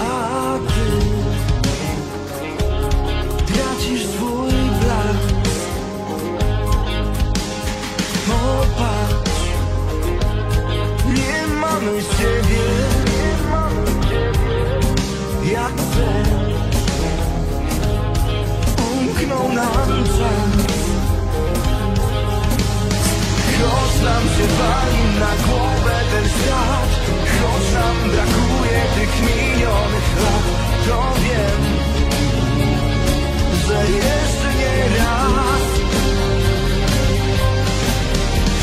a ty tracisz swój blask. Popatrz, nie mamy z ciebie jak sen. Umknął nam czas, choć nam się wali na głowę ten świat, choć nam brakuje tych minionych lat, to wiem, że jeszcze nie raz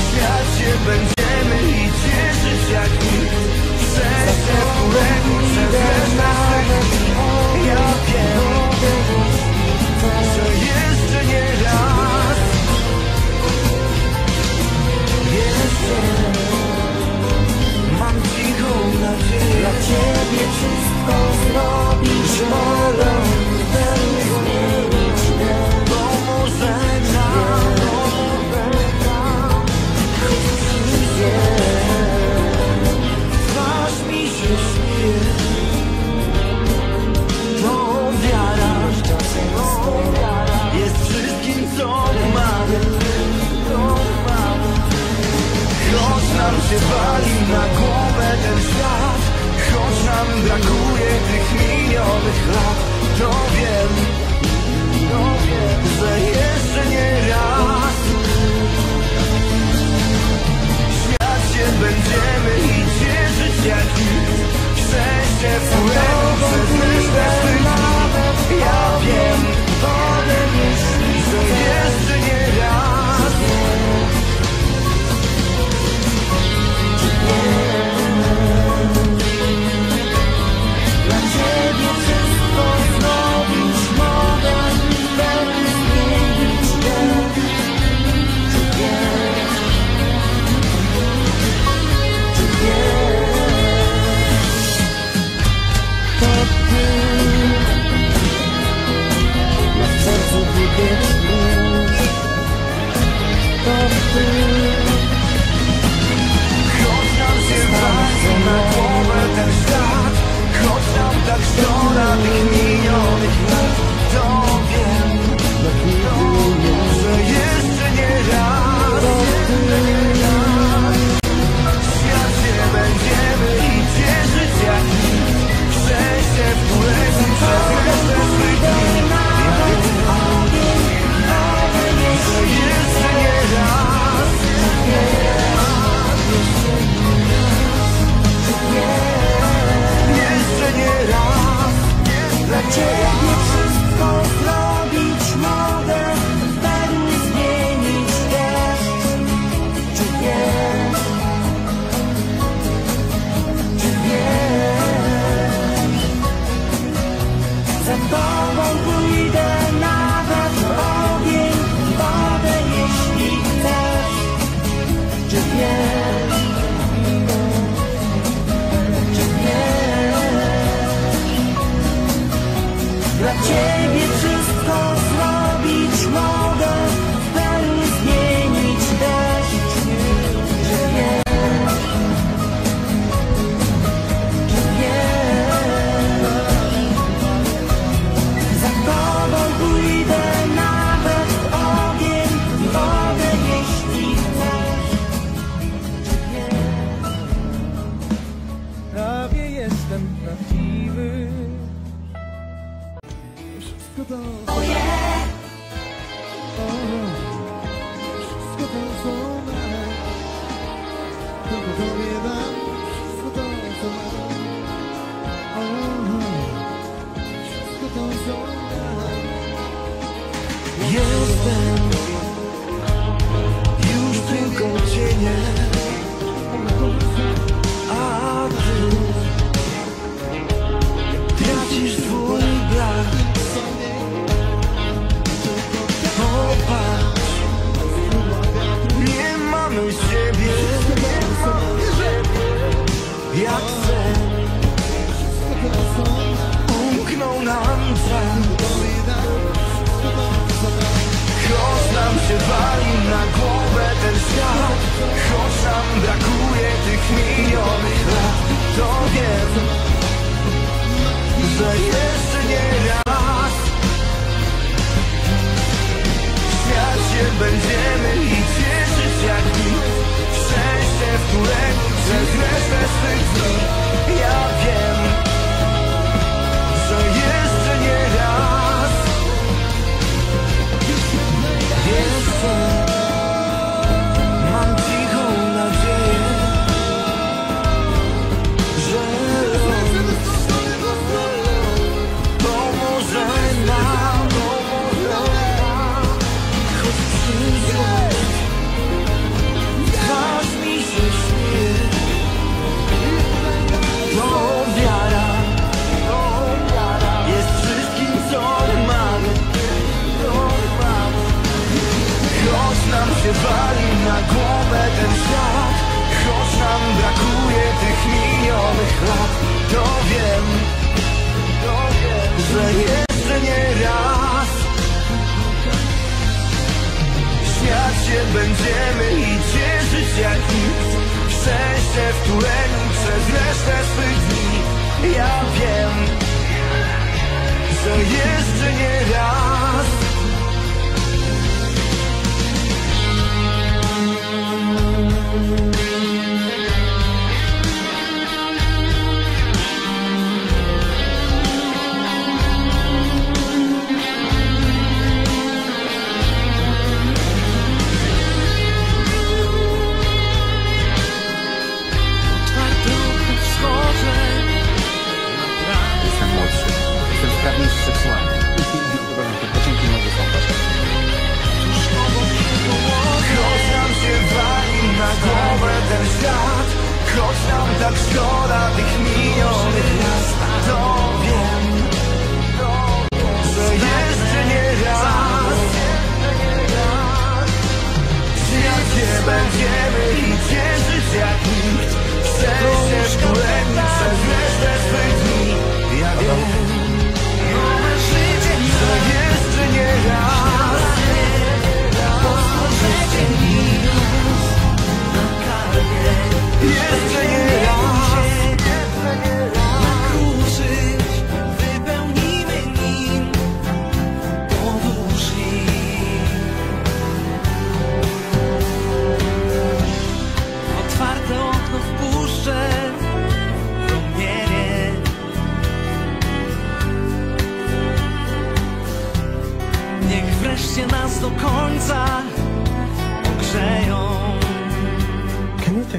śmiać się będziemy i cieszyć jak nikt. Przez te pół roku, przez resztę z tych dni, ja wiem, że jeszcze nie raz. Mam cichą nadzieję, dla ciebie wszystko zrobisz, wolę pewnie zmienić mnie, pomoże nam, twarz mi się śmieje, to wiara, jest wszystkim co mamy. Choć nam się wali na głowę ten świat, choć nam brakuje tych minionych lat, to wiem, że jeszcze nie raz śmiać się będziemy i cieszyć jak nic. Szczęście płynęło przez resztę tych dni, ja wiem, że jeszcze nie raz. Dla ciebie wszystko zrobić mogę, pewnie zmienić mnie. Czy wiesz? Czy wiesz? To ty na sercu wybiegniesz, to ty. Na głowę ten świat, choć nam tak szkoda tych minionych lat, to wiem, że jeszcze nie raz, świat się będziemy i cieszyć jak nic. Szczęście wpływa przez resztę swych dni, że jeszcze nie raz. Jeszcze nie raz, dla ciebie wszystko zrobić mogę, pewnie zmienić też. Czy wiesz? Czy wiesz? Za tobą pójdę nawet w ogień, w wodę, jeśli chcesz. Czy wiesz? Dla ciebie wszystko zrobić mogę, w pełni zmienić deszcz. Czy wiesz? Czy wiesz? Za tobą pójdę nawet w ogień, w wodę, jeśli chcesz. Czy wiesz? Prawie jestem prawdziwy. Wszystko to, oh yeah. Wszystko to, co mam, tylko tobie dam. Wszystko to, co mam, wszystko to, co mam. Jestem już tylko cieniem, a ty tracisz swój brak. Popatrz, nie mamy z siebie jak sen. Umknął nam czas.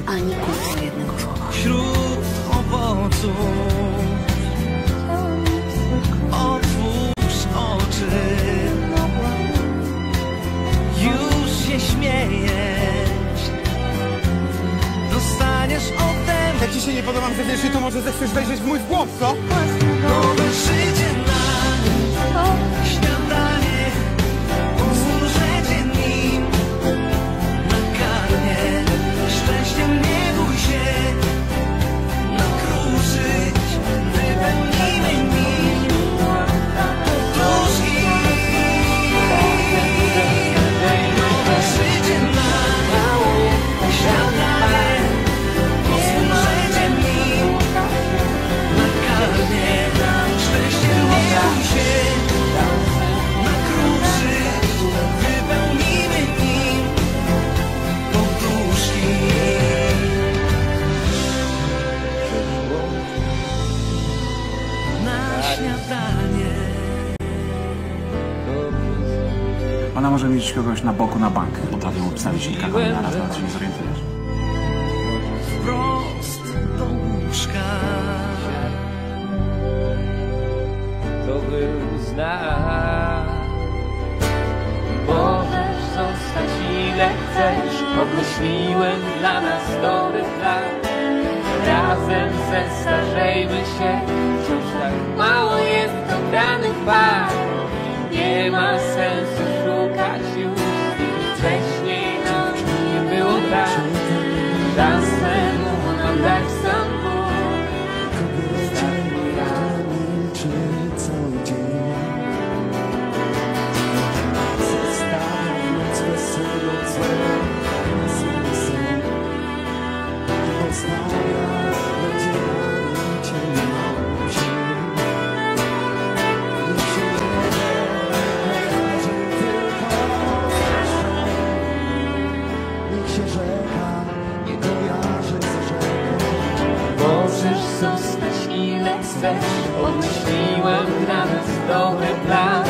Ani kurwa jednego słowa. Wśród owoców otwórz oczy. Już się śmiejesz. Dostaniesz ode mnie. Jak ci się nie podobam zewnętrznie, to może zechcesz wejrzeć w mój wgłąb, co? Nowe życie na śniadanie. Posłużę nim na karnie. Nie bój się nakruszyć, wypełnimy nim podróż i nowe życie na śniadanie. Posłużę nim na karnie. Szczęście nie bój się nakruszyć, wypełnimy nim podróż i ona może mieć kogoś na boku, na bank. Potrafią obstawić kilka godzin na raz, nawet się nie zorientujesz. Wprost do łóżka. To był znak. Możesz zostać ile chcesz. Obmyśliłem dla nas dobry plan. Razem zestarzejmy się, wciąż tak mało jest dobranych par. Nie ma sensu szukać już wcześniej, no nie było tak. Czasem mam dać sam Bóg. Pomyśliłem dla nas dobry plan.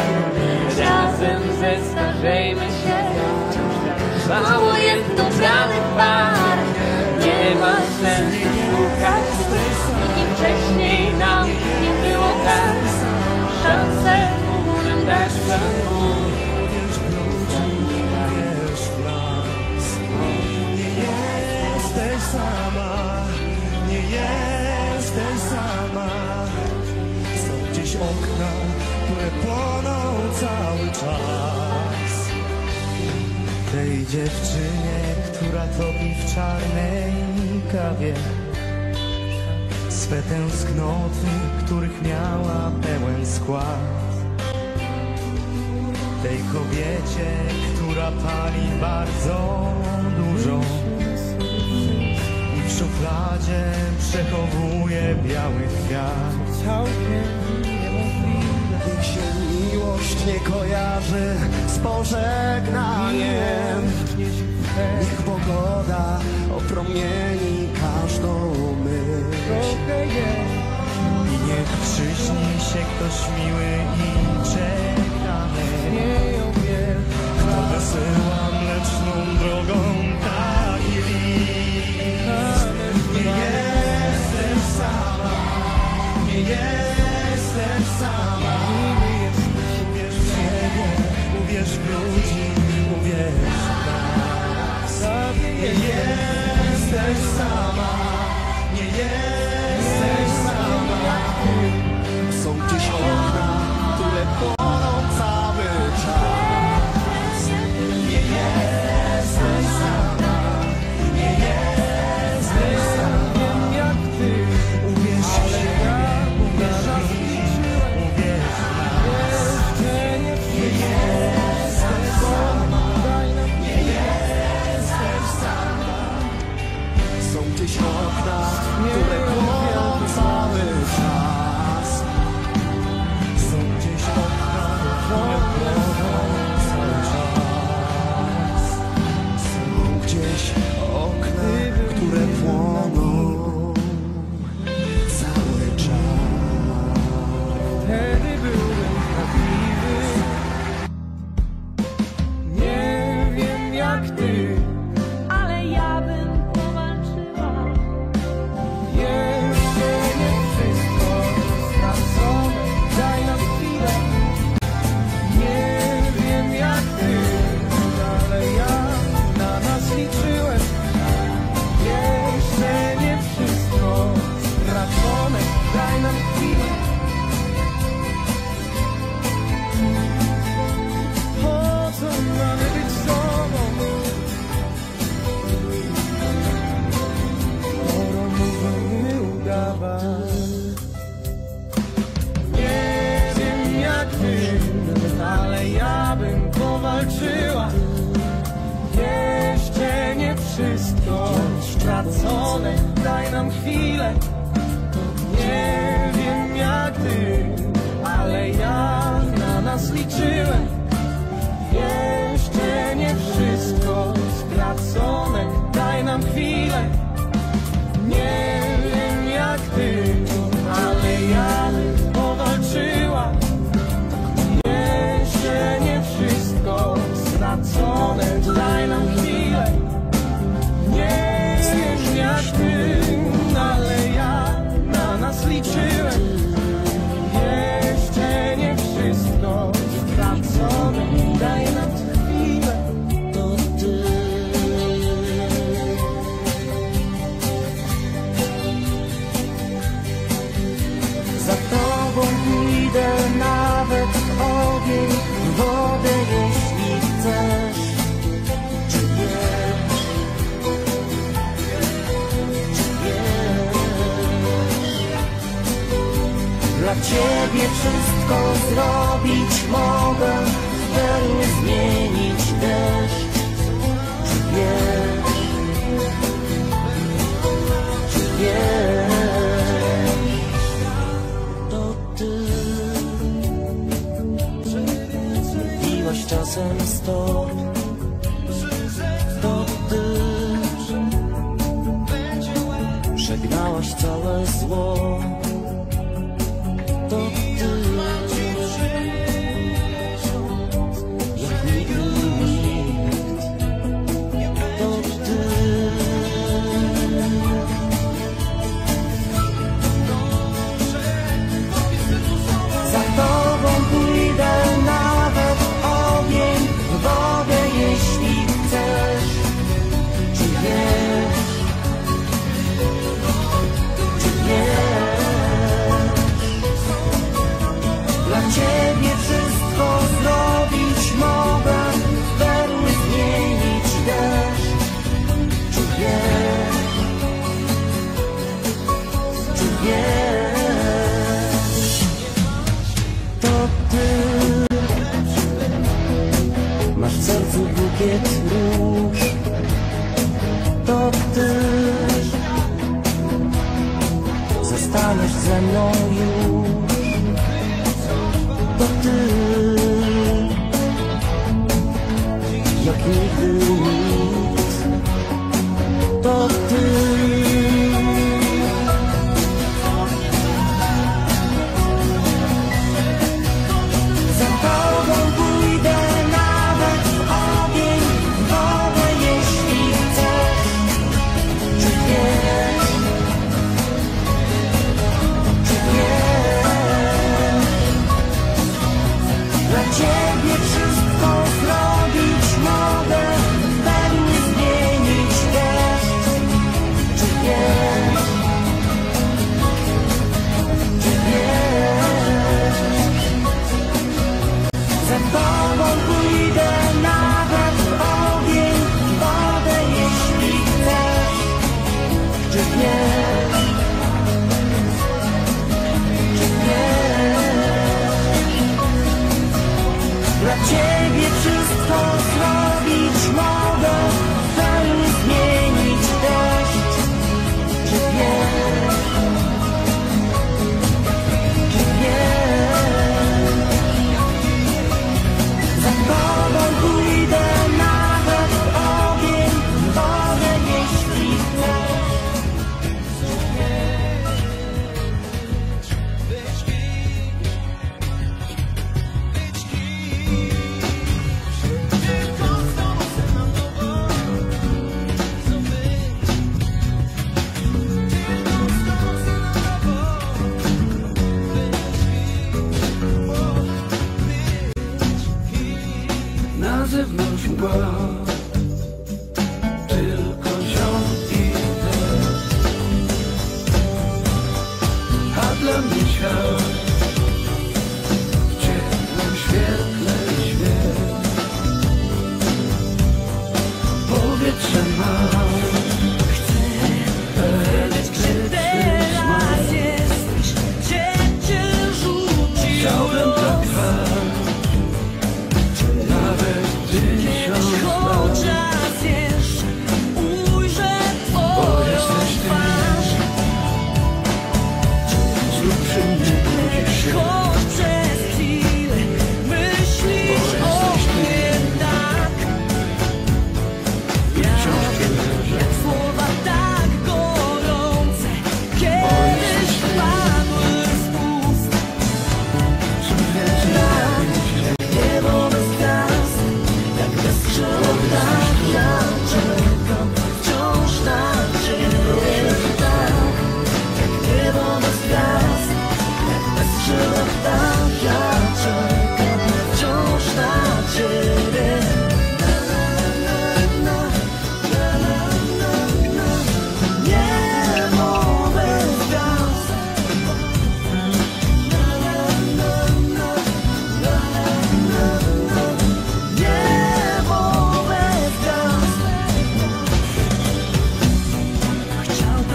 Razem zestarzejmy się. Mało jest dobranych par. Nie ma sensu szukać i wcześniej nam nie było tak. Szansę nam dać Bóg. Nie jesteś sama. Nie jesteś sama. Okna, które płoną cały czas. Tej dziewczynie, która topi w czarnej kawie swe tęsknoty, których miała pełen skład. Tej kobiecie, która pali bardzo dużo i w szufladzie przechowuje biały kwiat. Niech się miłość nie kojarzy z pożegnaniem. Niech pogoda opromieni każdą myśl. I niech przyśni się ktoś miły i czekany, kto wysyła mleczną drogą taki list. Nie jestem sama. Nie jestem sama. Uwierz w siebie, uwierz w ludzi, uwierz w nas. Nie jesteś sama. Nie jesteś sama. Są gdzieś okna, które płoną cały czas. Nie jesteś sama. gdzieś okna, które płoną cały czas. Są gdzieś okna, które płoną cały czas. Są gdzieś okna, które płoną cały czas. Wtedy byłem prawdziwy. Nie wiem jak ty, ale ja bym powalczyła. Jeszcze nie wszystko stracone, daj nam chwilę. Nie wiem jak ty, ale ja na nas liczyłem. Jeszcze nie wszystko stracone, daj nam chwilę. Nie wiem jak ty, ale ja bym powalczyła. Jeszcze nie wszystko stracone, daj nam chwilę. Nie wiem jak ty, ale ja na nas liczyłem. Jeszcze nie wszystko stracone, daj nam chwilę. To ty. Za tobą idę nawet ogień, wodę, jeśli chcesz. Czy wiesz? Czy wiesz? Dla ciebie wszystko zrobić mogę, pełny zmienić deszcz. Czy wiesz? Czy wiesz? Czasem stop, to ty przegnałaś całe zło, to ty jak nigdy nikt, to ty. Za tobą pójdę nawet ogień, wodę, jeśli chcesz. Czy wiesz? Czy wiesz? Dla ciebie wszystko zrobić mogę, perły zmienić deszcz. Czy wiesz? Czy wiesz? To ty. Masz w sercu bukiet róż, to ty zostaniesz ze mną już, to ty jak nigdy nic, to ty. Za tobą pójdę nawet ogień, wodę, jeśli chcesz. Czy wiesz? Czy wiesz?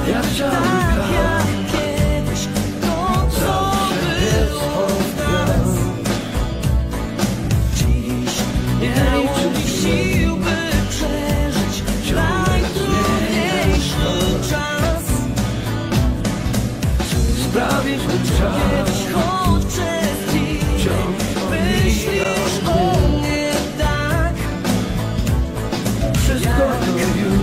Tak jak kiedyś gotowy jest. Dziś nie mam sił, by przeżyć najtrudniejszy czas. Sprawić mi kiedyś choć przez dziś myślisz o mnie tak. Wszystko to już.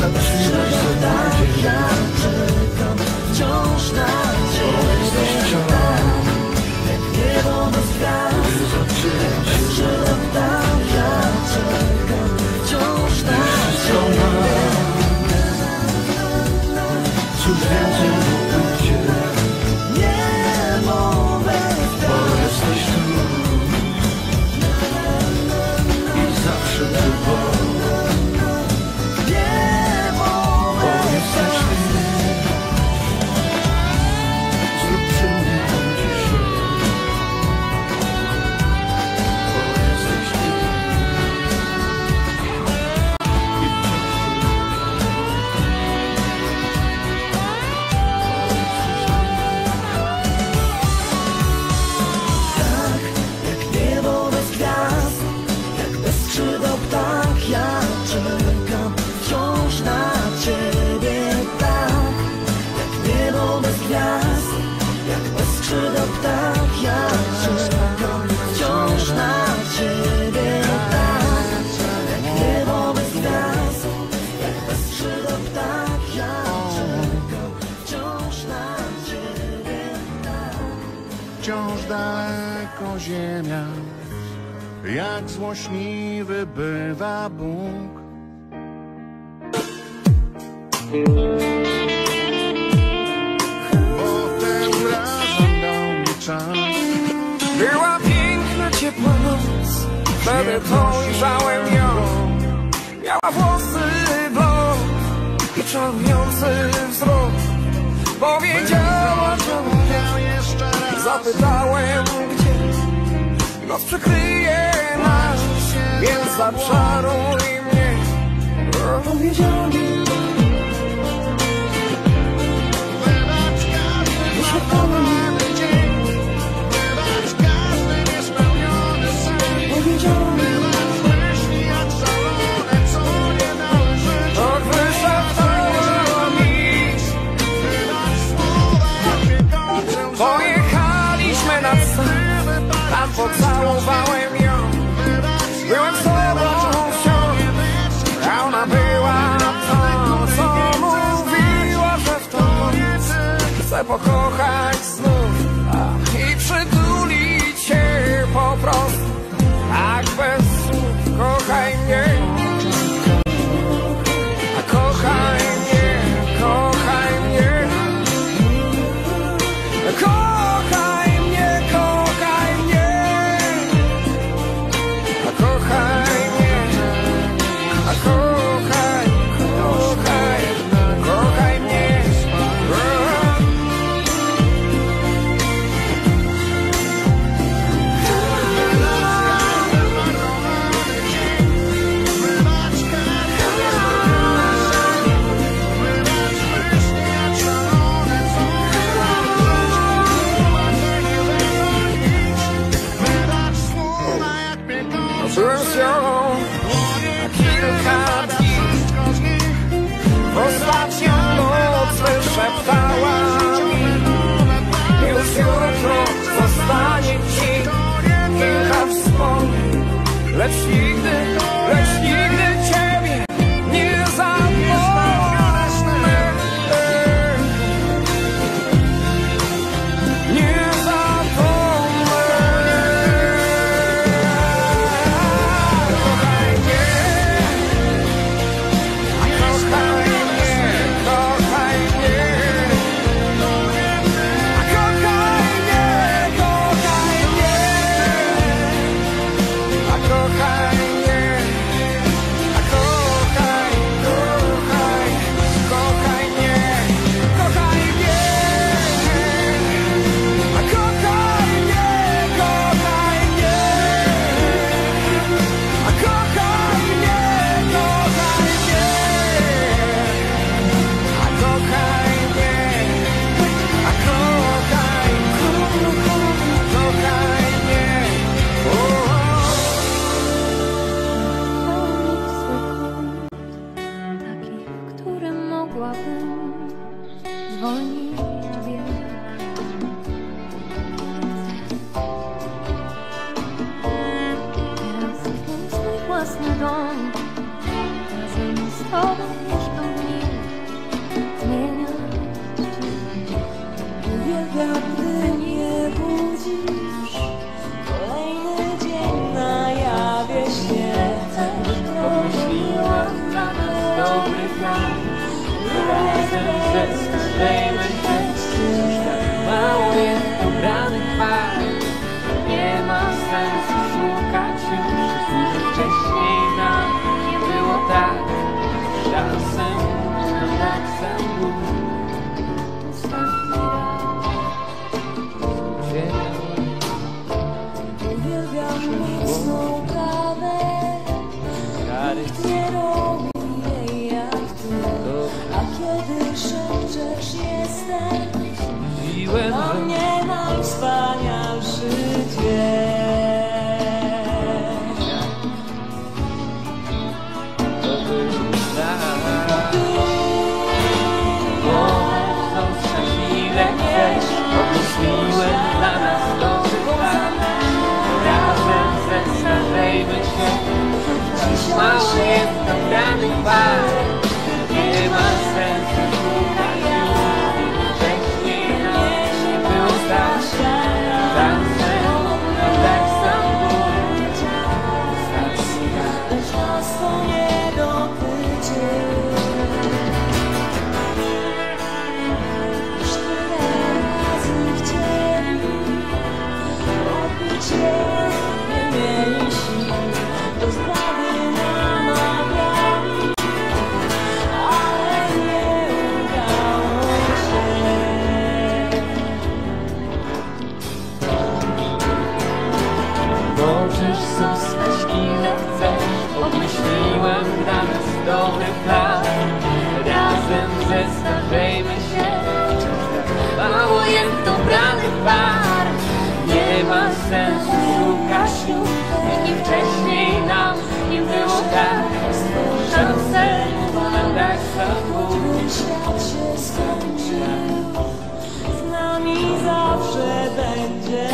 Zatrzymaj się tak, ja czekam wciąż na Ciebie. Jesteś ciągle, jak niebo bez gwiazd. Zatrzymaj się tak, ja czekam wciąż na Ciebie. Cóż więcej mógłbym chcieć? Niebo bez gwiazd, bo jesteś tu i zawsze tu byłeś. Wciąż daleko ziemia, jak złośliwy bywa Bóg. Potem razem dał mi czas. Była piękna, ciepła noc, wtedy dojrzałem ją. Miała włosy blond i czarujący wzrok. Powiedziała, że mnie jeszcze raz. Zapytałem gdzie. Noc przykryje nas, więc zaczaruj mnie. Powiedziała mi, wybacz każdy dzień, wybacz każdy niespełniony sen. Powiedziała mi, wybacz myśli jak szalone, co nie należy. Pojechaliśmy nad sam, tam pocałowałem ją. Byłem sobą wciąż, a ona była to, co mówiła, że w tobie chcę pokochać znów i przytulić się po prostu, tak bez słów. Kochaj mnie, kochaj mnie, kochaj mnie. Kochaj mnie, kochaj mnie. A kochaj mnie, a kochaj, kochaj, kochaj mnie. Ostatnią noc wyszeptała mi, już jutro zostanie ci kilka wspomnień, lecz nigdy ciebie nie zapomnę. Nie zapomnę. Kochaj mnie, kochaj. Kochaj mnie, możesz zostać, ile chcesz. Obmyśliłem nawet dobry plan. Razem zestarzejmy się, mało jest dobranych par. Nie ma sensu szukać ślub, jeśli wcześniej nam nie było tak. Stwórz szansę, wolę dać zabój się, się skończyło. Z nami zawsze będzie.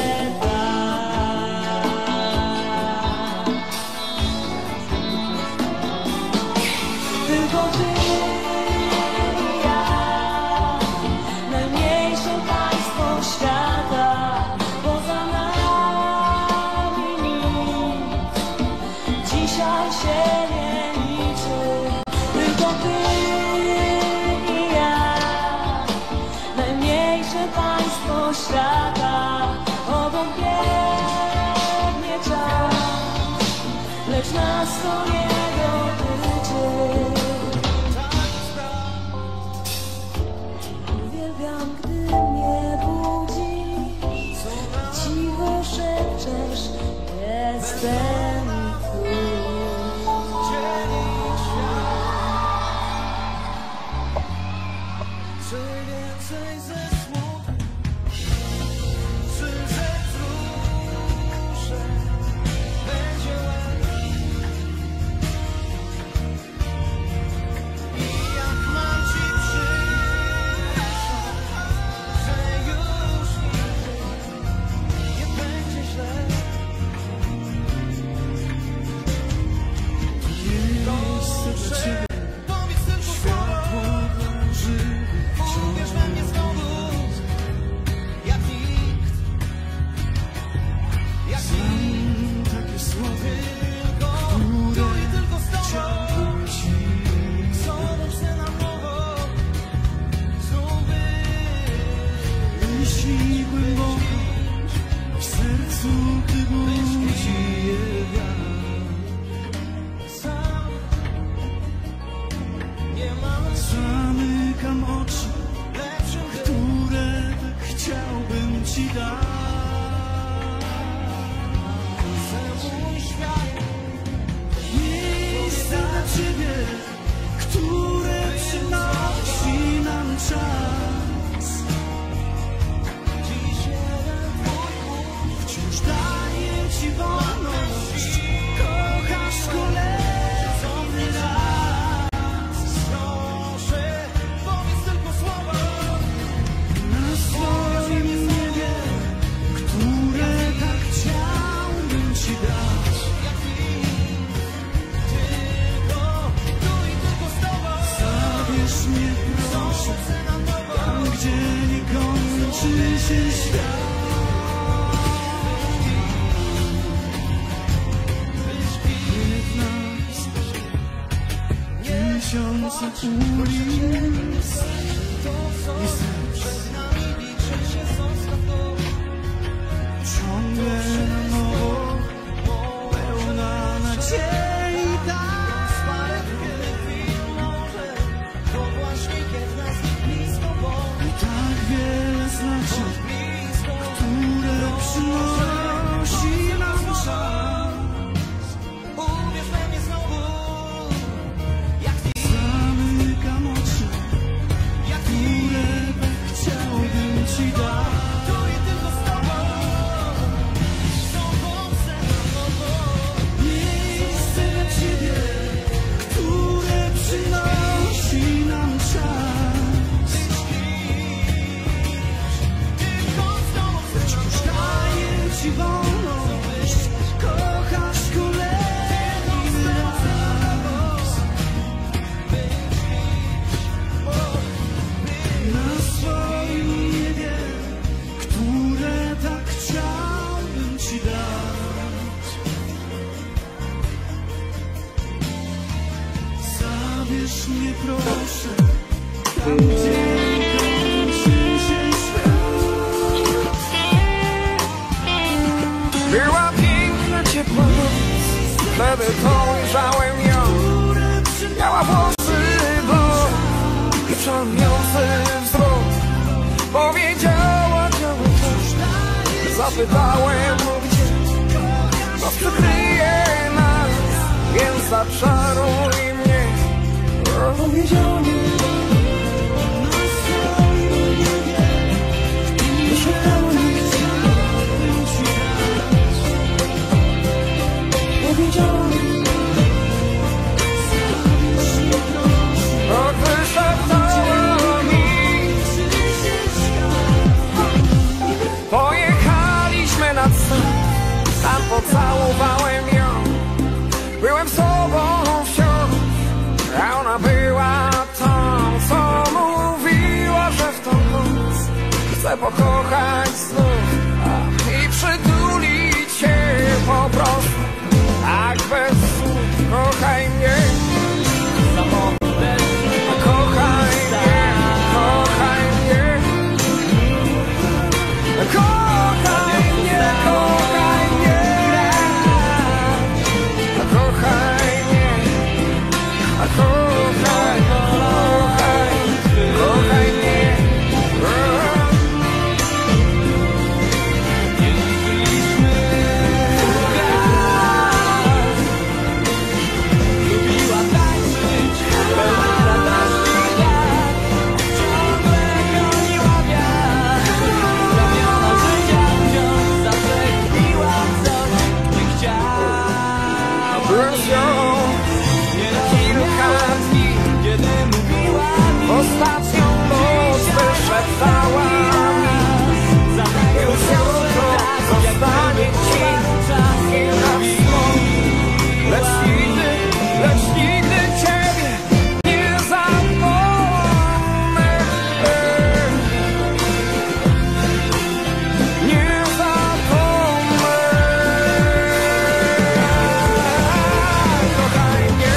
przykryje nas, więc zaczaruj mnie. Powiedziałem, pocałowałem ją, byłem sobą wciąż, a ona była tą, co mówiła, że w tą noc chcę pokochać znów i przytulić się po prostu, tak bez słów. Kochaj mnie, kochaj mnie, kochaj mnie, kochaj mnie, kochaj mnie. Ostatnią noc wyszeptała mi, już jutro zostanie ci kilka wspomnień, lecz nigdy ciebie nie zapomnę. Nie zapomnę. Kochaj mnie,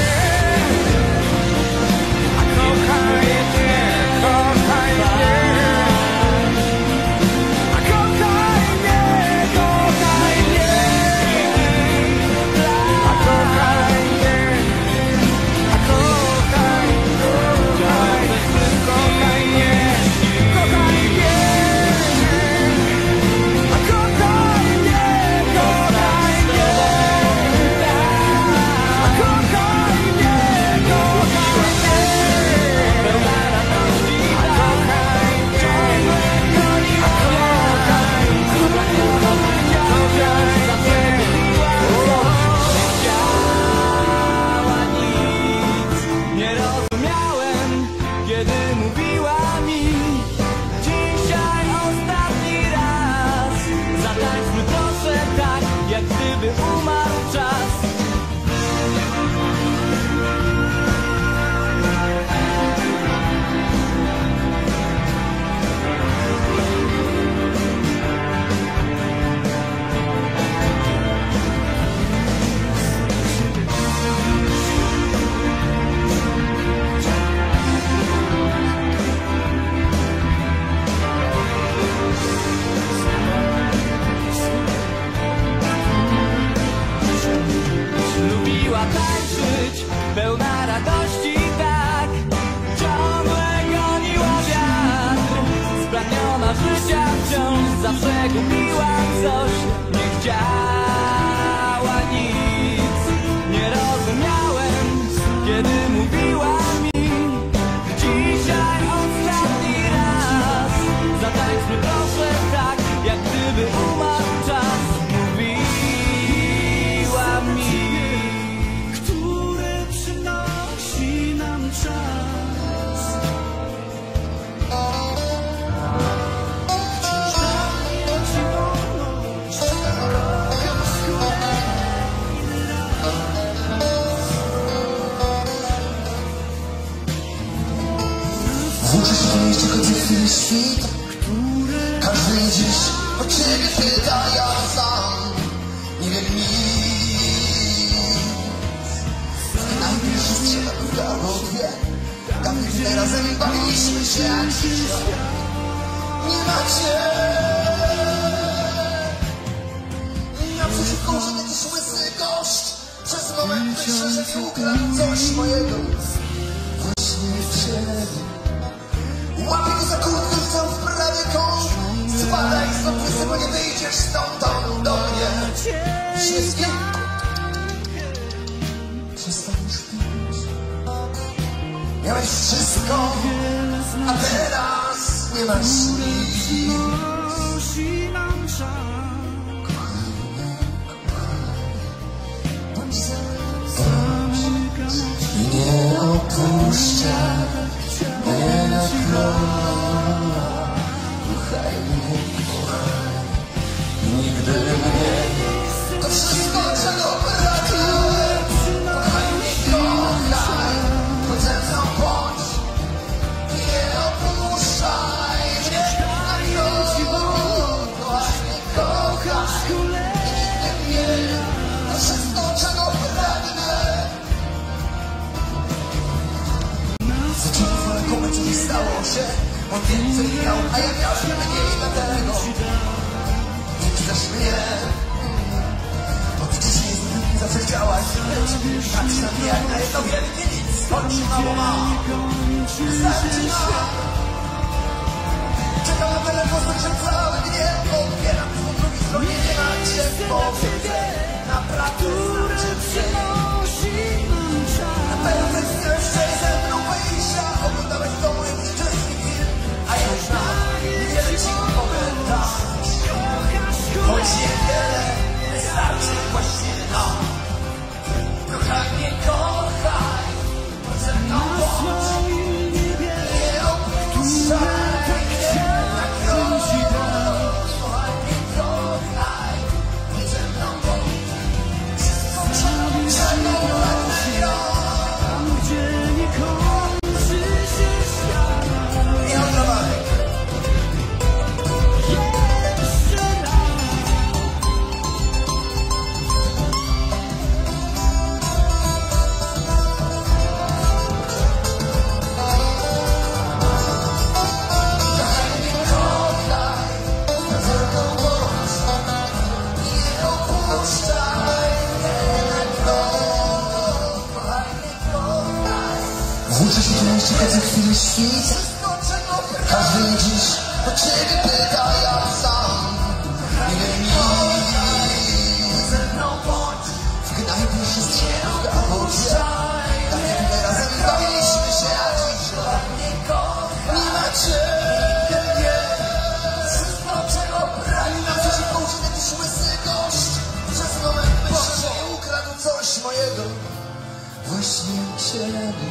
kochaj mnie. Pełna radości tak, ciągle goniła wiatr, spragniona życia wciąż, zawsze gubiłam coś, nie chciała nic. Nie rozumiałem, kiedy mówiła mi, dzisiaj ostatni raz, zatańczmy proszę tak, jak gdyby umarł czas. Mówiła mi, świt, każdy dziś o ciebie pyta, ja sam nie wiem nic. Najpierw się tak udało dwie, tam gdzie razem bawiliśmy się, jak dziś nie ma cię. Naprzeciwko użyty dziś łysy gość, przez moment myślę, że mi ukradł coś mojego. Właśnie w ciebie łapię go za kurtkę, rzucam w prawy kąt. Spadaj, stąd wysypa, nie wyjdziesz stąd, do mnie. Wszystkim Miałeś wszystko, a teraz nie masz nic. Nie opuszczę, nie na krok. Kochaj mnie, kochaj, nigdy mnie. To wszystko, czego brakuje. Kochaj mnie, kochaj, procesą bądź. Nie opuszczaj, nie na krok. Kochaj mnie, kochaj, nigdy mnie. To wszystko, czego pragnę. Zaczęło komuś nie stało się, on więcej miał, a ja miałem mniej, dlatego nie chcesz mnie. Bo ty dzisiaj z zachciałaś, lecz patrz na mnie jak na jedno wielkie nic. Bądź mało ma, wystarczy nam. Czekam na telefon, że cały gniew odbieram po drugiej stronie, nie ma cię, bo wiedzę naprawdę znaczy cię. A teraz jestem szczery ze mną, Weisha. Oglądałeś to mój wcześniej film, a ja już mam niewiele ci komentarz. Choć niewiele, wystarczy właśnie nam. Kochaj mnie, kochaj, bo ze mną bądź. Nie opuszczaj, nie na krok. Kochaj mnie, kochaj, bo ze mną bądź. Wszystko czego każdy chwili świt, każdy dziś o ciebie pyta, ja sam nie wiem nic. Ze mną bądź, wgnajmy się z ciebie, a wódź tak jak my razem bawiliśmy się, a dziś nie ma cię. Wszystko czego brali na coś później, jakiś łysy gość. Przez moment myślę, że nie ukradł coś mojego, właśnie ciebie.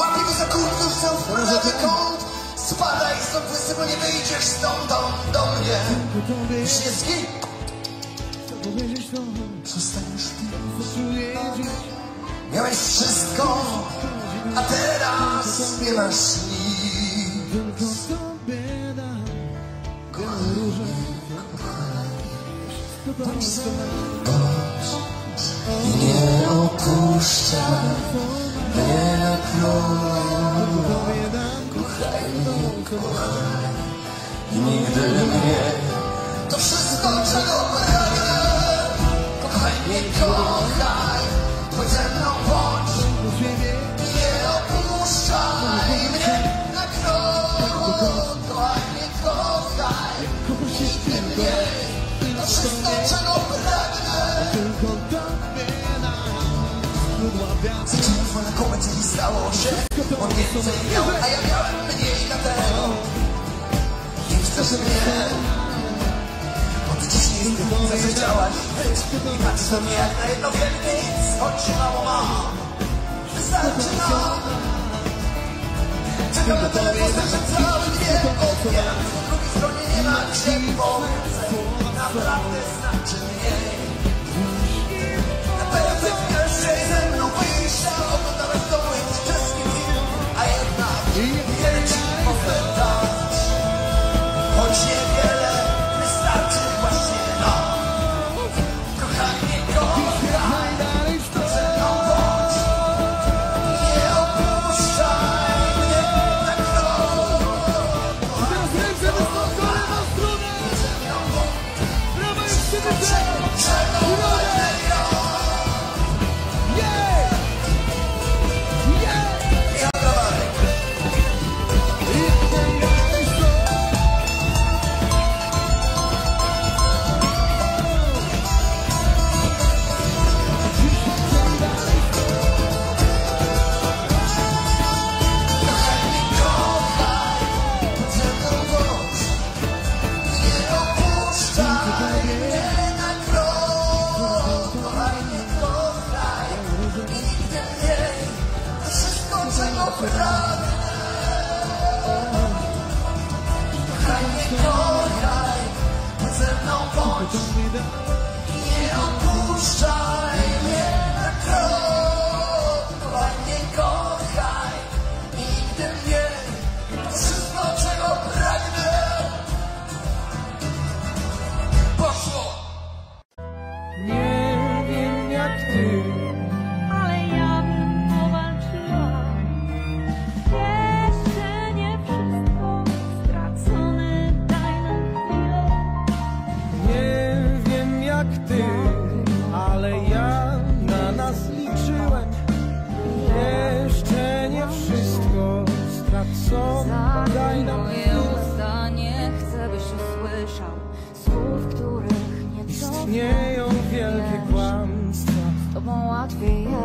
Łapię go za kurtką, w różowy kąt. Spadaj stąd łysy, bo nie wyjdziesz stąd do mnie. Śnieski! Przestań już pić. Miałeś wszystko, a teraz nie masz nic. Kochaj, kochaj, bądź ze mną, bądź. Nie opuszczaj. Nie na krok, kochaj mnie, kochaj, nigdy mnie. To wszystko, czego pragnę. Kochaj mnie, kochaj, chodź ze mną, bądź. Nie opuszczaj mnie na krok. Kochaj mnie, kochaj, nigdy mnie. To wszystko, czego pragnę. Zaczęło na komecie i stało się, on więcej miał, a ja miałem mniej, dlatego nie chcesz mnie. Od dziś nie jestem, co zechciałaś być i patrz na mnie jak na jedno wielkie nic. Choć mało mam, wystarczy nam. Czekam na telefon, że cały dwie odbieram, po drugiej stronie nie ma cię, bo chcę naprawdę znaczy mniej. Oglądałeś to mój wcześniej film, a jednak wiele ci ofertać. Choć niewiele, wystarczy właśnie nam. Kochaj mnie, kochaj, ze mną bądź. Nie opuszczaj mnie na krok. Kochaj mnie, kochaj, ze mną bądź. Wszystko czego Nie opuszczaj mnie na krok, nie kochaj, nigdy mnie, wszystko czego pragnę, poszło. Nie wiem jak ty, ale ja bym powalczyła. Jeszcze nie wszystko stracone, daj nam chwilę. Nie wiem jak ty, ale ja na nas liczyłem. Jeszcze nie wszystko stracone, daj nam chwilę. Moje usta nie chcę, byś usłyszał słów, których nie istnieją wielkie kłamstwa. Z tobą łatwiej jest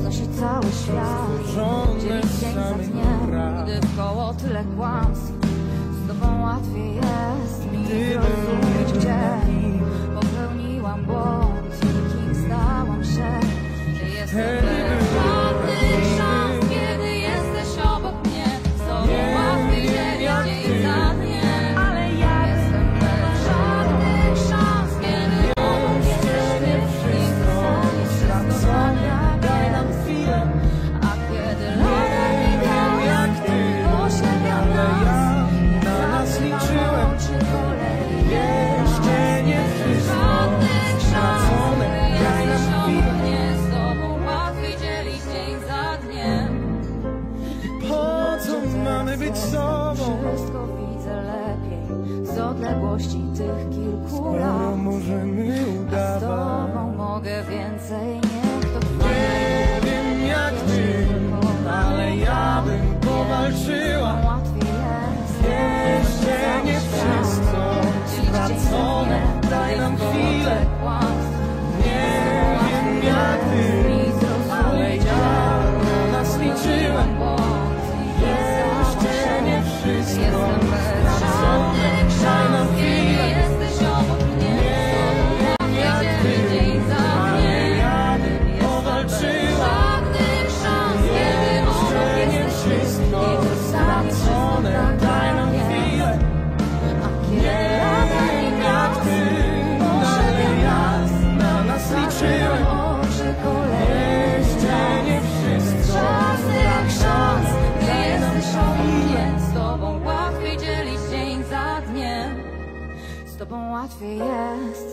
znosić cały świat, dzielić dzień za dniem, gdy wkoło tyle kłamstw. Z tobą łatwiej jest mi zrozumieć grzech. Popełniłam błąd i kim stałam się, że jestem bezradny. Czas, kiedy jesteś obok mnie, z tobą łatwiej jest dzień za dniem. Ale ja jestem bez żadnych szans, kiedy obok jesteś ty wszystko stracone, daj nam chwilę. A kiedy lata migają, poślepia nas, ja na nas liczyłem. Jeszcze nie wszystko stracone, daj nam chwilę. Z tobą łatwiej dzielić dzień za dniem. Po co mamy być sobą? Wszystko widzę lepiej z odległości tych kilku Skoro lat. możemy A z udawać? tobą mogę więcej, niech to trwa. Nie wiem jak ty, ale ja bym powalczyła. Łatwiej jest Jeszcze nie wszystko stracone, daj nam chwilę. Nie wiem jak ty, ale ja na nas liczyłem. Jeszcze nie wszystko stracone, daj nam chwilę. Jesteś obok mnie, z tobą łatwiej jest dzień za dniem. Ja bym powalczyła. Żadnych szans, kiedy obok Jeszcze nie jesteś wszystko i zostanie stracone, wszystko daj nam tak, jak chwilę. A kiedy Nie lata wiem jak migają, ty, ale ja na nas liczyłem. oczy kolejne Jeszcze nie wszystko Żadnych szans, stracone, gdy daj nam jesteś obok chwilę. mnie, z tobą łatwiej dzielić dzień za dniem. Z tobą łatwiej jest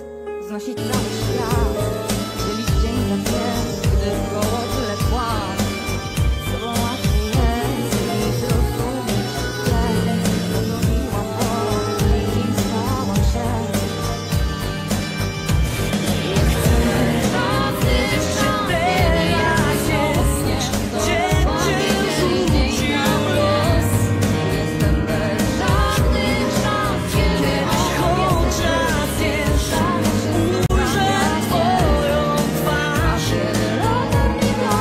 znosić cały świat, dzielić dzień za dniem, gdy wkoło tyle kłamstw. Z tobą łatwiej jest mi zrozumieć grzech. Popełniłam błąd i kim stałam się. Jestem żadnych szans, kiedy jesteś obok mnie, z tobą łatwiej dzielić dzień za dniem. Jestem bez żadnych szans, kiedy obok jesteś ty, zostanie wszystko tak, jak jest. A kiedy lata migają,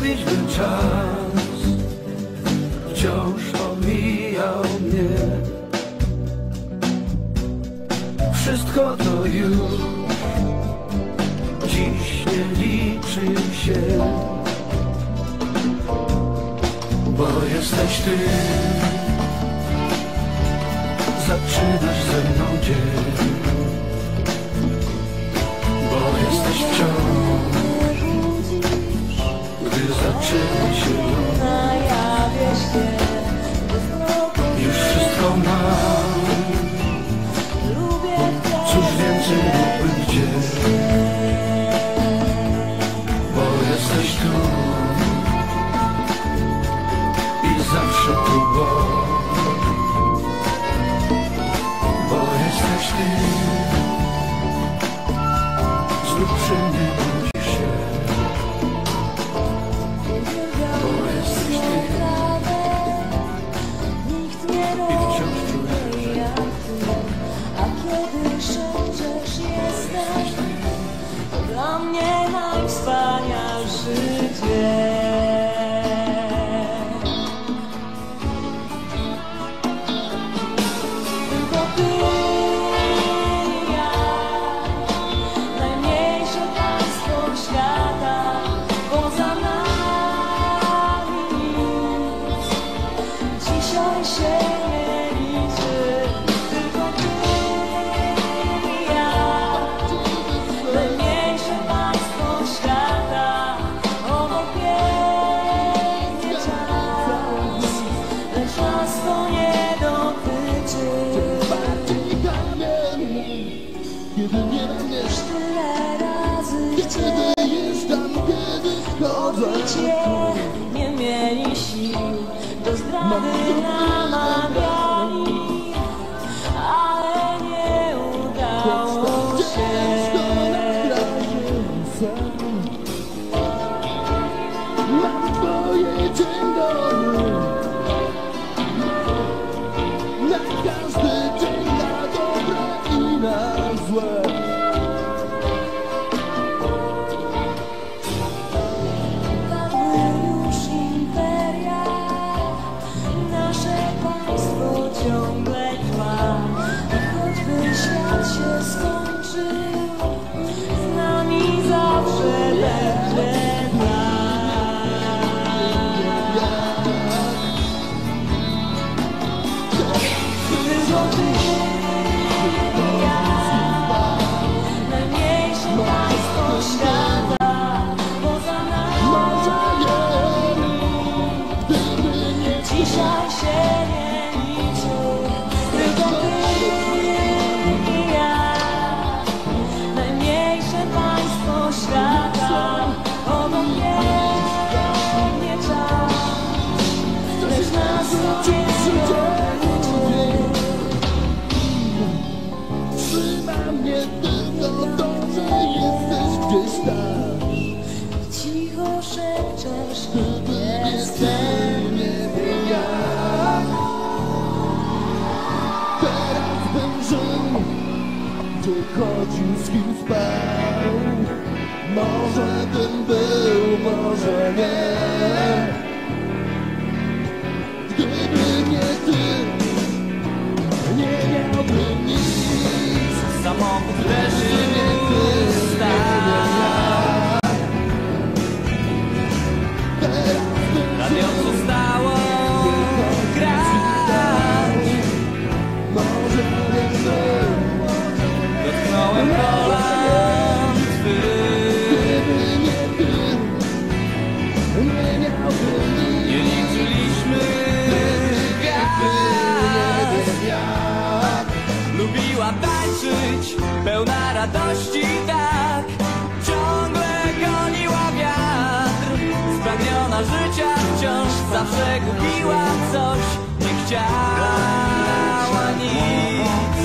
zawiedźmy czas, wciąż omijał mnie. Wszystko to już dziś nie liczy się, bo jesteś ty. Zaczynasz ze mną dzień, bo jesteś wciąż, gdy zaczyna się już wszystko mam. Cóż więcej mógłbym chcieć, bo jesteś tu i zawsze tu, bo jesteś ty, znów przy mnie. Nie mieli sił do zdrady, namawiali, ale nie udało się. Mam twoje dzień dobry, na każdy dzień, na dobre i na złe. Chodził z kim spał, może tym był, może nie. Gdyby nie ty, nie miałbym nic. Samochód leży, nie ty, stał. Radio zostało grać. Może nie ty. Nie liczyliśmy gwiazd. Lubiła tańczyć, pełna radości tak. Ciągle goniła wiatr, spragniona życia wciąż. Zawsze gubiła coś, nie chciała nic.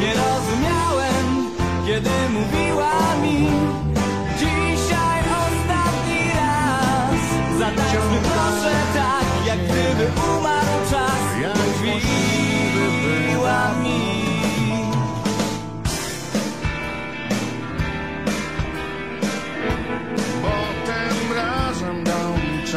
Nie rozumiałem, kiedy mówiła mi: dzisiaj ostatni raz, zatańczmy proszę tak, jak gdyby umarł czas. Mówiła mi. Bo tym razem dał mi czas.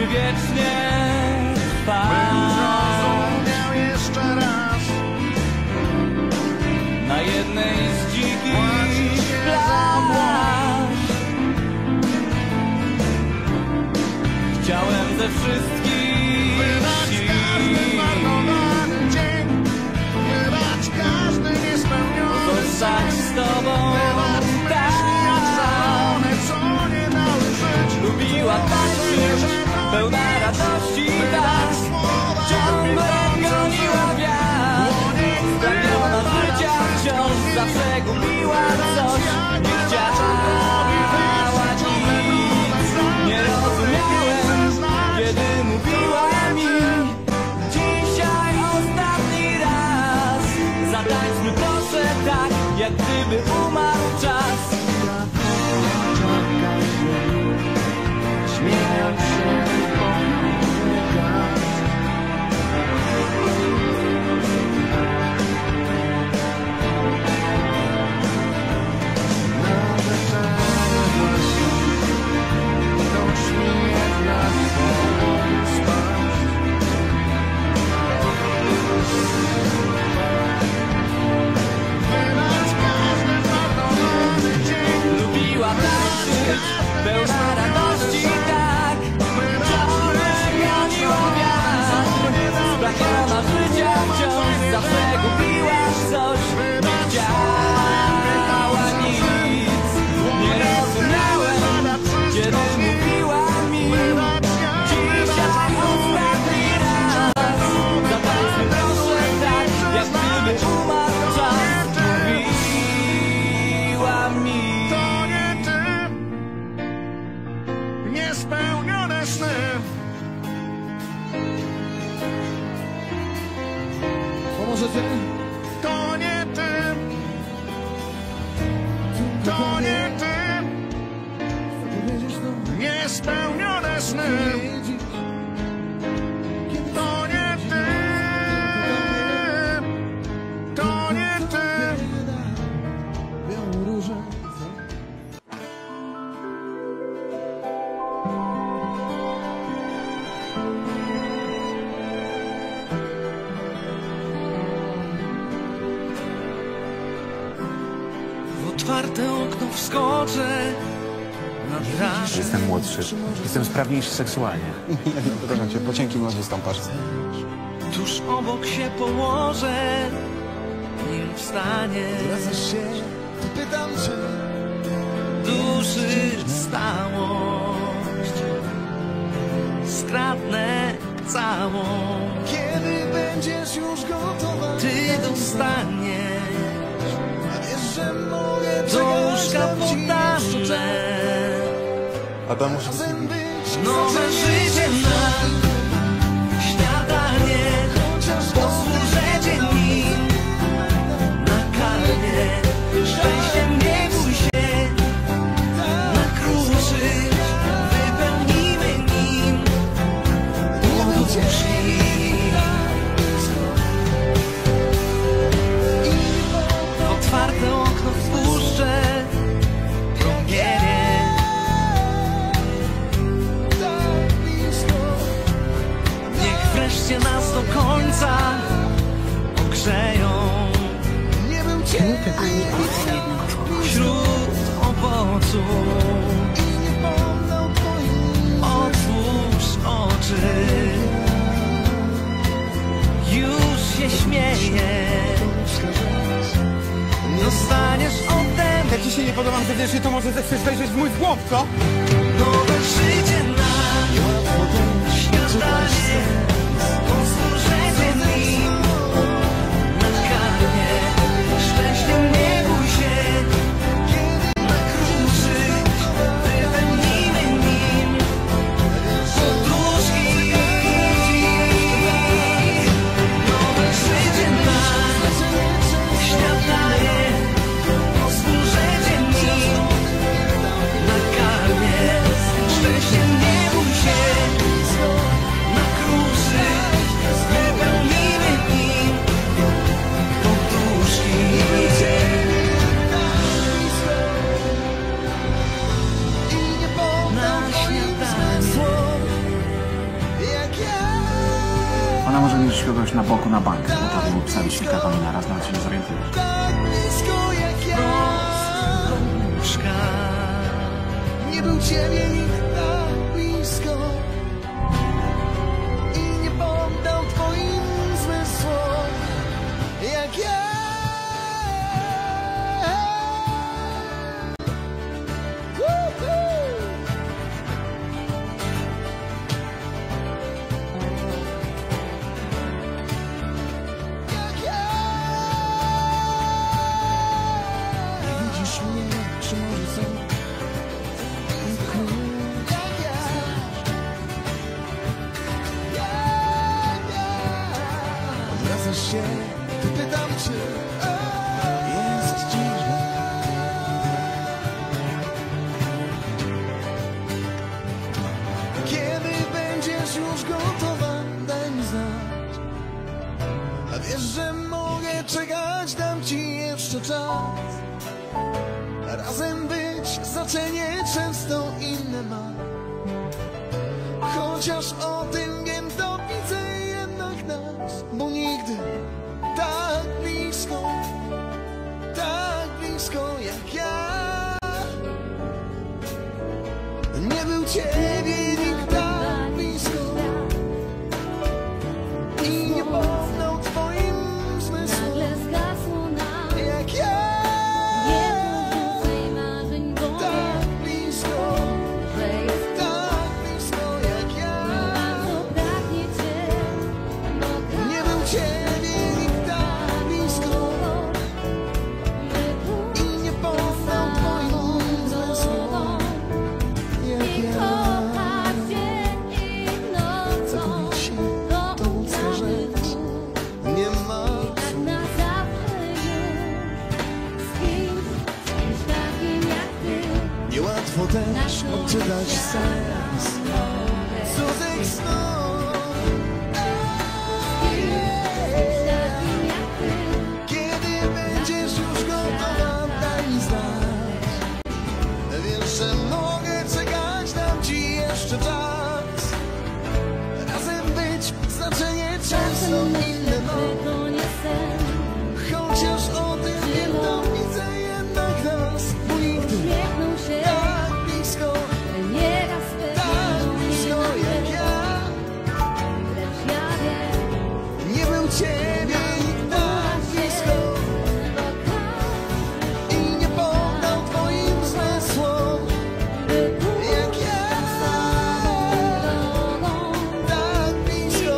jesteśmy wiecznie w parze. Jeszcze raz na jednej z dzikich plaż. Chciałem ze wszystkich wyrwać każdy marnowany dzień, wyrwać każdy niespełniony sen, zostać z tobą, lubiła tańczyć, pełna radości tak, ciągle goniła wiatr, sprawiona życia wciąż, zawsze gubiła coś, nie chciała nic, nie rozumiałem, kiedy mówiła mi, dzisiaj ostatni raz, zatańczmy proszę tak, jak gdyby umarł czas. Pełna radości tak, ciągle goniła wiatr, spragniona życia wciąż, zawsze gubiła coś, nie chciała nic, nie rozumiałem, kiedy mówiła mi, dzisiaj ostatni raz, zatańczmy proszę tak, jak gdyby umarł czas, mówiła mi. Spełnione sny. Pomożecie mi? To nie ty. To nie ty. Niespełnione sny. To nie ty. To nie ty. Białą różę. Jestem młodszy, jestem sprawniejszy seksualnie. Proszę cię, po cienkim lodzie stąpasz. Tuż obok się położę, nim wstanie. Wracasz się, to pytam cię. Duszy stałość, skradnę całą. Kiedy będziesz już gotowa, ty dostaniesz. A wiesz, że mogę przekazać tam ci jeszcze. Razem być nowe życie na śniadanie, posłużecie mi na karmie. Szczęściem nie bój się nakruszyć, wypełnimy nim udusz i otwarte okno wpuszczę. Wreszcie nas do końca ogrzeją. Nie był ciepły ani krótki wśród owoców. Otwórz oczy, już się śmieje. Dostaniesz ode mnie. Jak ci się nie podobam serdecznie, to może zechcesz wejrzeć w mój głąb, co? Nowe życie na śniadanie. Szczęście nie bój się. Ona może mieć kogoś na boku na bank, bo to były psami kilka koni na raz, nawet się nie zorientujesz. Nie był ciebie nikt tak blisko i nie poddał twoim zmysłom jak ja. To pytam cię, jest dziwne. Kiedy będziesz już gotowa, daj mi znać. A wiesz, że mogę czekać, dam ci jeszcze czas. Razem być znaczy nieczęsto inne ma. Chociaż o tym wiem, to widzę jednak nas, bo nigdy tak blisko jak ja. Nie był ciebie nikt tak blisko i nie poznał twoim zmysłom jak ja. Tak blisko, tak blisko jak ja. Nie był ciebie. Łatwo też odczytać sens cudzych snów, kiedy będziesz już gotowa, daj mi znać. Wiesz, że mogę czekać, dam ci jeszcze czas. Razem być znaczenie często inne noc. Chociaż o tym wiem, to widzę jednak nas, bo nigdy tak blisko, tak blisko jak ja. Nie był ciebie nikt tak blisko i nie poddał twoim zmysłom jak ja. Tak blisko, tak blisko.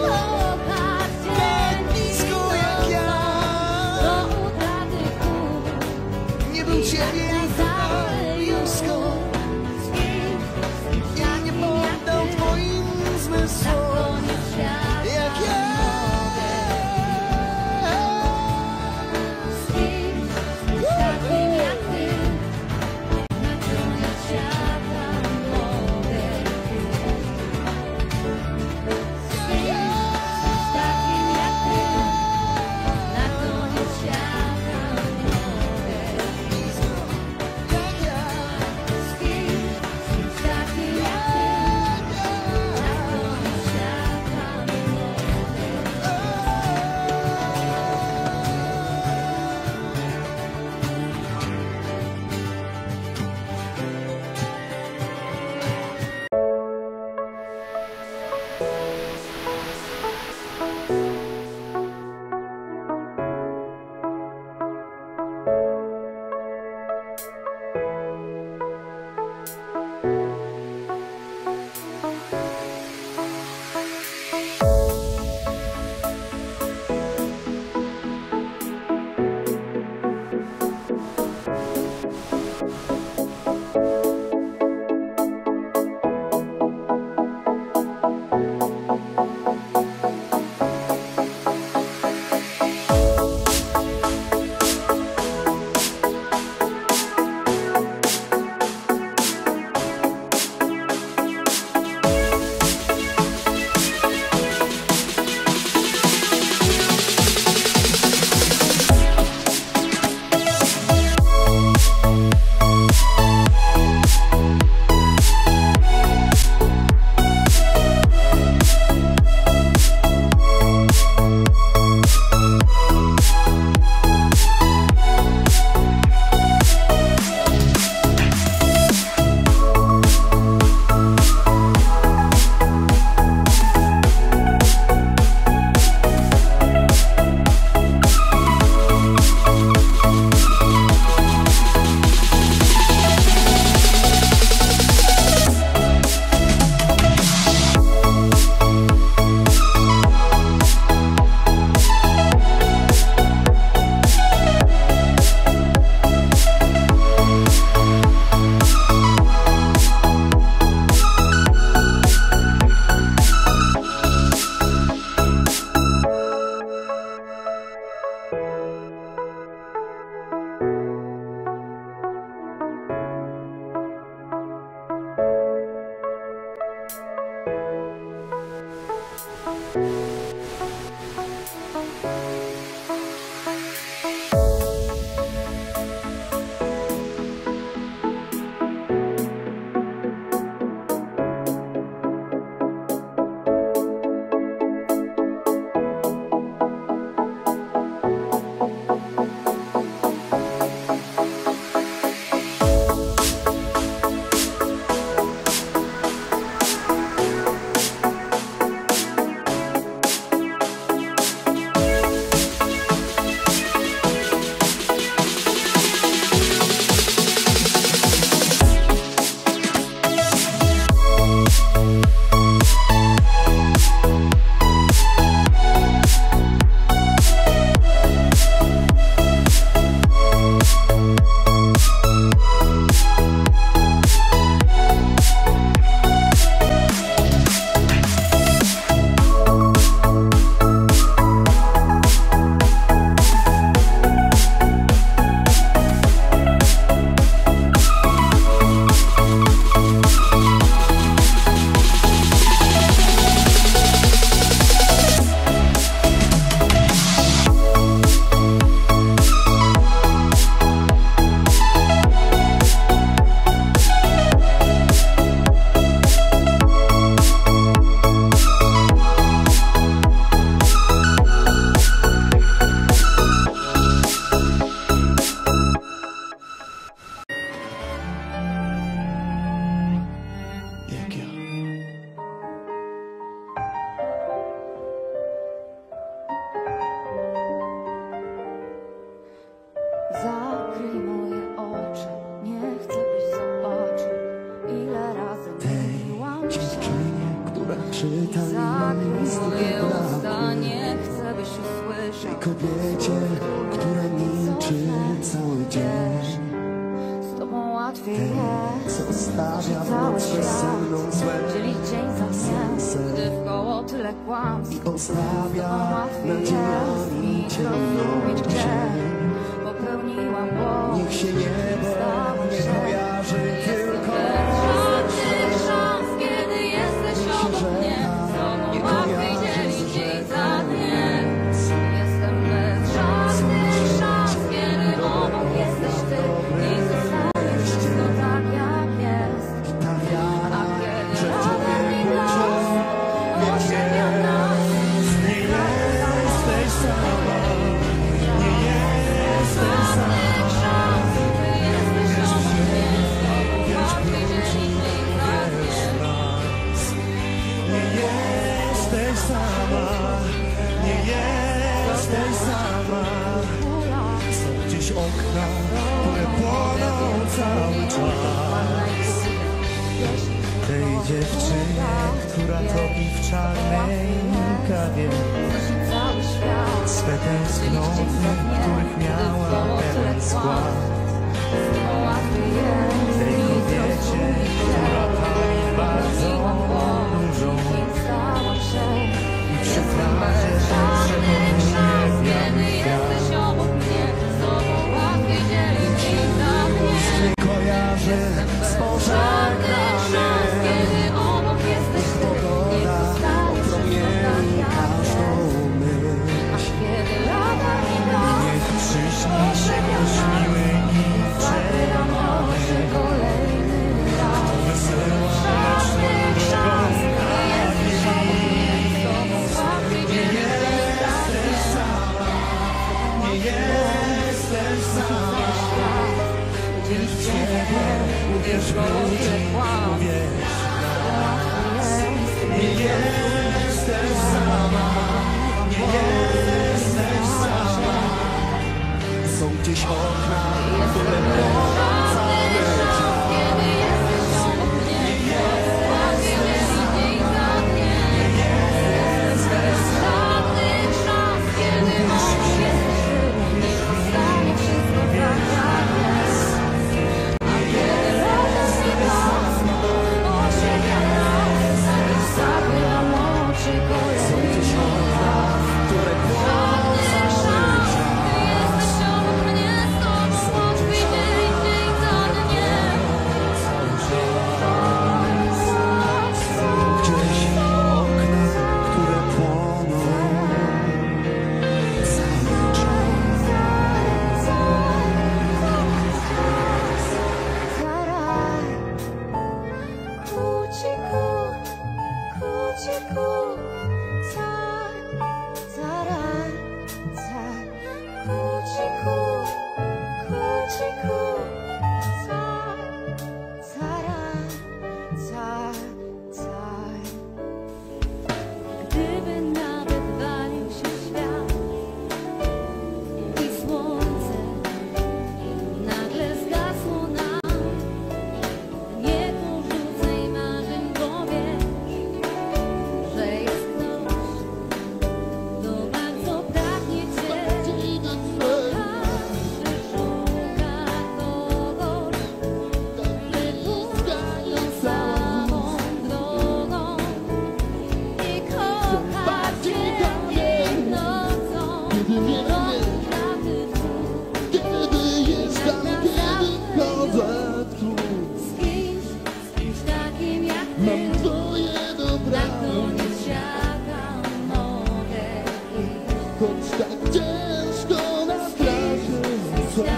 choć tak ciężko na straży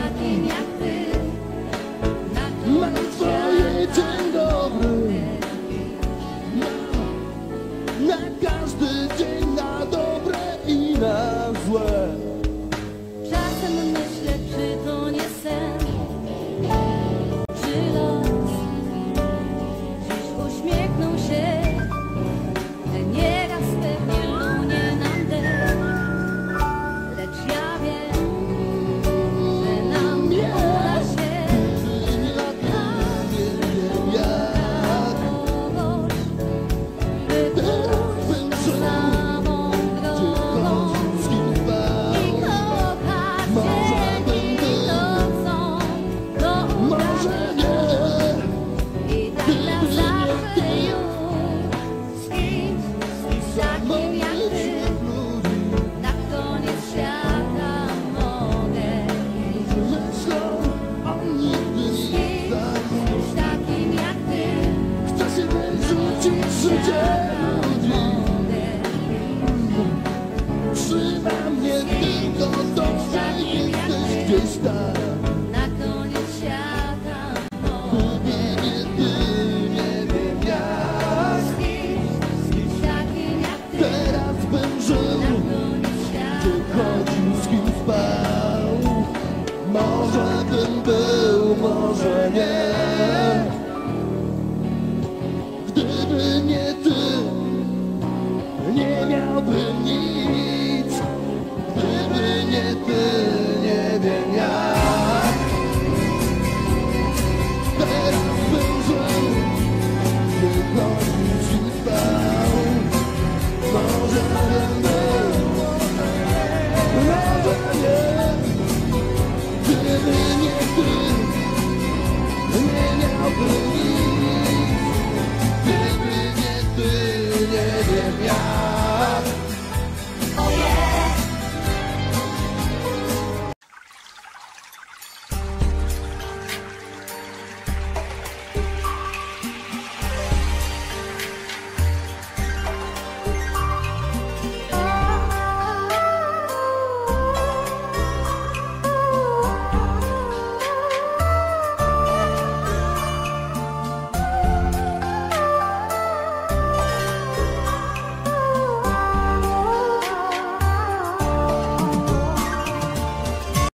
jak ty. Mam twoje dzień dobry, na każdy dzień, na dobre i na złe. Czasem myślę, czy to nie sen, czy los. Dziś uśmiechną się, nieraz pewnie lunie nam deszcz. Lecz ja wiem, że nam uda się. Trzyma mnie tylko to, że jesteś gdzieś tam. Na koniec świata nie wiem jak. Z kimś takim jak ty. Teraz bym żył, gdzie chodził, z kim spał. Może bym był, może nie. Gdyby nie ty, nie miałbym nic. Gdyby nie ty, nie wiem jak. Teraz bym żył, nie chodził, nie spał. Może bym